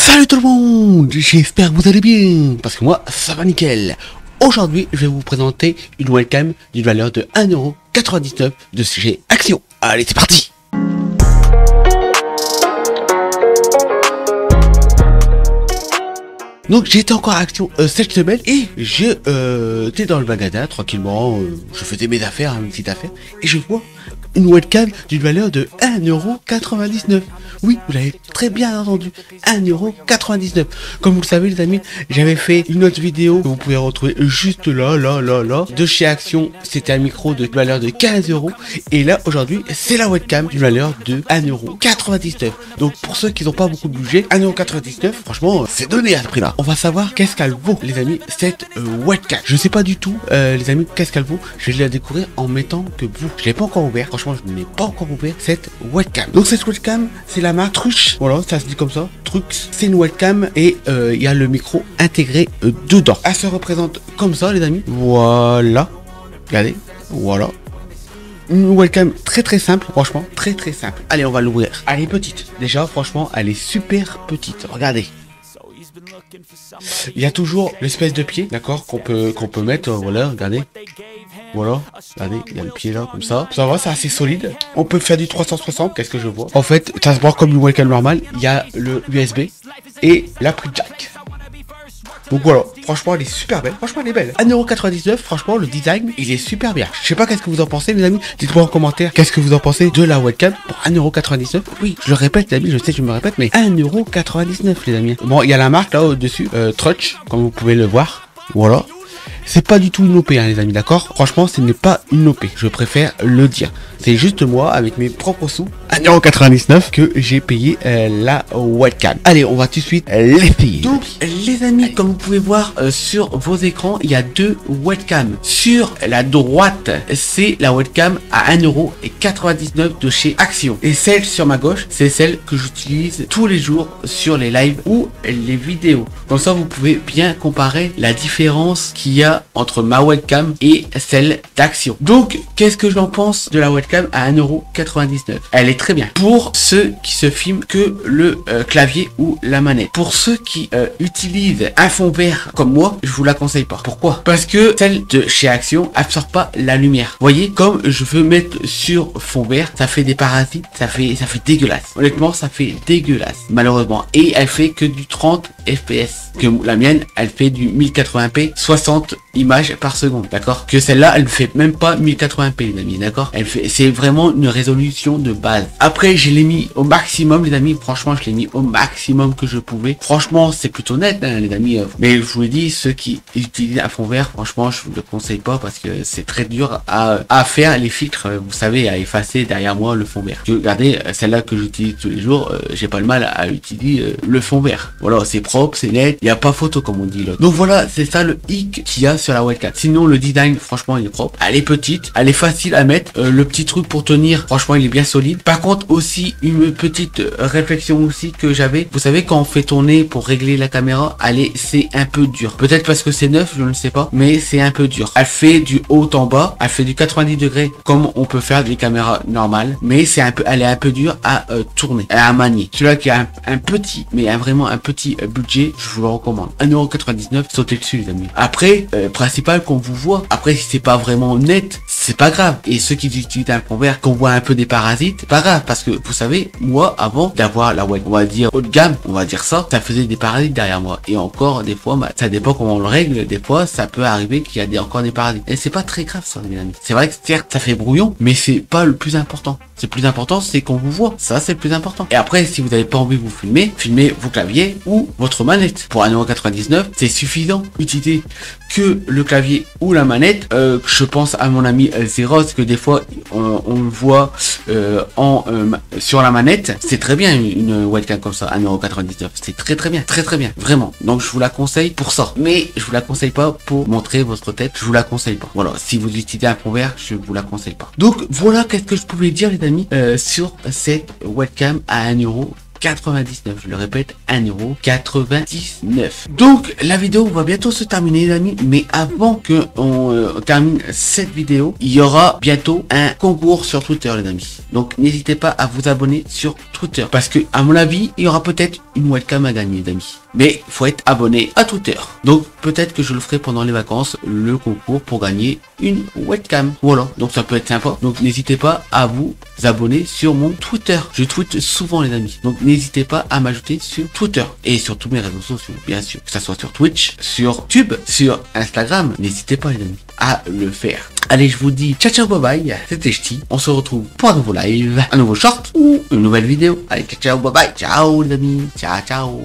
Salut tout le monde, j'espère que vous allez bien, parce que moi ça va nickel. Aujourd'hui je vais vous présenter une webcam d'une valeur de 1,99€ de chez Action. Allez c'est parti. Donc j'étais encore à Action cette semaine et j'étais dans le magasin tranquillement, je faisais mes affaires, une petite affaire, et je vois une webcam d'une valeur de 1,99€. Oui, vous l'avez très bien entendu, 1,99€. Comme vous le savez les amis, j'avais fait une autre vidéo que vous pouvez retrouver juste là, de chez Action. C'était un micro de valeur de 15€. Et là aujourd'hui, c'est la webcam d'une valeur de 1,99€. Donc pour ceux qui n'ont pas beaucoup de budget, 1,99€, franchement, c'est donné à ce prix là. On va savoir qu'est-ce qu'elle vaut les amis, cette webcam. Je sais pas du tout les amis qu'est-ce qu'elle vaut. Je vais la découvrir en mettant que vous. Je l'ai pas encore ouvert. Franchement, je n'ai pas encore ouvert cette webcam. Donc cette webcam, c'est la marque Trust. Voilà, ça se dit comme ça, Trust. C'est une webcam et il y a le micro intégré dedans. Elle se représente comme ça, les amis. Voilà. Regardez. Voilà. Une webcam très simple, franchement, très simple. Allez, on va l'ouvrir. Elle est petite. Déjà, franchement, elle est super petite. Regardez. Il y a toujours l'espèce de pied, d'accord, qu'on peut mettre, voilà, regardez. Voilà, regardez, il y a le pied là, comme ça. Ça va, c'est assez solide. On peut faire du 360, qu'est-ce que je vois? En fait, ça se voit comme une webcam normale. Il y a le USB et la prise jack. Donc voilà, franchement elle est super belle, franchement elle est belle. 1,99€, franchement le design il est super bien. Je sais pas qu'est-ce que vous en pensez mes amis, dites-moi en commentaire qu'est-ce que vous en pensez de la webcam pour 1,99€. Oui, je le répète les amis, je sais je me répète, mais 1,99€ les amis. Bon, il y a la marque là au-dessus, Trust, comme vous pouvez le voir, voilà. C'est pas du tout une OP hein, les amis, d'accord. Franchement ce n'est pas une OP, je préfère le dire. C'est juste moi avec mes propres sous, 1,99€ que j'ai payé la webcam. Allez on va tout de suite l'essayer. Donc les amis comme vous pouvez voir sur vos écrans, il y a deux webcams. Sur la droite c'est la webcam à 1,99€ de chez Action. Et celle sur ma gauche c'est celle que j'utilise tous les jours sur les lives ou les vidéos. Comme ça vous pouvez bien comparer la différence qu'il y a entre ma webcam et celle d'Action. Donc qu'est-ce que j'en pense de la webcam à 1,99€? Elle est très bien pour ceux qui se filment que le clavier ou la manette. Pour ceux qui utilisent un fond vert comme moi, je vous la conseille pas. Pourquoi? Parce que celle de chez Action absorbe pas la lumière. Voyez, comme je veux mettre sur fond vert, ça fait des parasites, ça fait dégueulasse. Honnêtement ça fait dégueulasse malheureusement. Et elle fait que du 30 fps, que la mienne elle fait du 1080p, 60 images par seconde, d'accord, que celle-là elle fait même pas 1080p les amis, d'accord, elle fait, c'est vraiment une résolution de base. Après je l'ai mis au maximum les amis, franchement je l'ai mis au maximum que je pouvais, franchement c'est plutôt net hein, les amis, mais je vous l'ai dit, ceux qui utilisent un fond vert franchement je vous le conseille pas parce que c'est très dur à faire les filtres, vous savez, à effacer derrière moi le fond vert. Regardez celle-là que j'utilise tous les jours, j'ai pas le mal à utiliser le fond vert, voilà, c'est propre, c'est net, il n'y a pas photo comme on dit là. Donc voilà, c'est ça le hic qu'il y a sur la webcam. Sinon le design franchement il est propre, elle est petite, elle est facile à mettre, le petit truc pour tenir franchement il est bien solide. Par contre aussi une petite réflexion aussi que j'avais, vous savez quand on fait tourner pour régler la caméra, allez c'est un peu dur, peut-être parce que c'est neuf, je ne sais pas, mais c'est un peu dur. Elle fait du haut en bas, elle fait du 90 degrés comme on peut faire des caméras normales, mais c'est un peu, elle est un peu dure à tourner, à manier. Celui-là qui a un petit, mais vraiment un petit budget, je vous le recommande. 1,99€, sautez dessus les amis. Après principal qu'on vous voit, après si c'est pas vraiment net c'est pas grave, et ceux qui utilisent un fond vert qu'on voit un peu des parasites, pas grave, parce que vous savez moi avant d'avoir la web on va dire haut de gamme, on va dire ça faisait des parasites derrière moi, et encore des fois ça dépend comment on le règle, des fois ça peut arriver qu'il y a encore des parasites et c'est pas très grave ça mes amis. C'est vrai que certes ça fait brouillon mais c'est pas le plus important, c'est plus important c'est qu'on vous voit, ça c'est le plus important. Et après si vous n'avez pas envie de vous filmer, filmez vos claviers ou votre manette. Pour 1,99€, c'est suffisant. Utilisez que le clavier ou la manette. Je pense à mon ami Zeros que des fois on le voit sur la manette. C'est très bien une webcam comme ça, 1,99€. C'est très bien, vraiment. Donc je vous la conseille pour ça. Mais je vous la conseille pas pour montrer votre tête. Je vous la conseille pas. Voilà, si vous utilisez un fond vert, je vous la conseille pas. Donc voilà qu'est-ce que je pouvais dire les amis sur cette webcam à 1,99€. 1,99€. Je le répète, 1,99€. Donc la vidéo va bientôt se terminer les amis, mais avant que on termine cette vidéo, il y aura bientôt un concours sur Twitter les amis. Donc n'hésitez pas à vous abonner sur Twitter, parce que à mon avis, il y aura peut-être une webcam à gagner les amis. Mais faut être abonné à Twitter. Donc peut-être que je le ferai pendant les vacances, le concours pour gagner une webcam. Voilà, donc ça peut être sympa. Donc n'hésitez pas à vous abonner sur mon Twitter. Je tweete souvent les amis. Donc n'hésitez pas à m'ajouter sur Twitter et sur tous mes réseaux sociaux, bien sûr. Que ça soit sur Twitch, sur Tube, sur Instagram. N'hésitez pas les amis à le faire. Allez, je vous dis ciao ciao bye bye. C'était Chty. On se retrouve pour un nouveau live, un nouveau short ou une nouvelle vidéo. Allez, ciao ciao bye bye. Ciao les amis. Ciao ciao.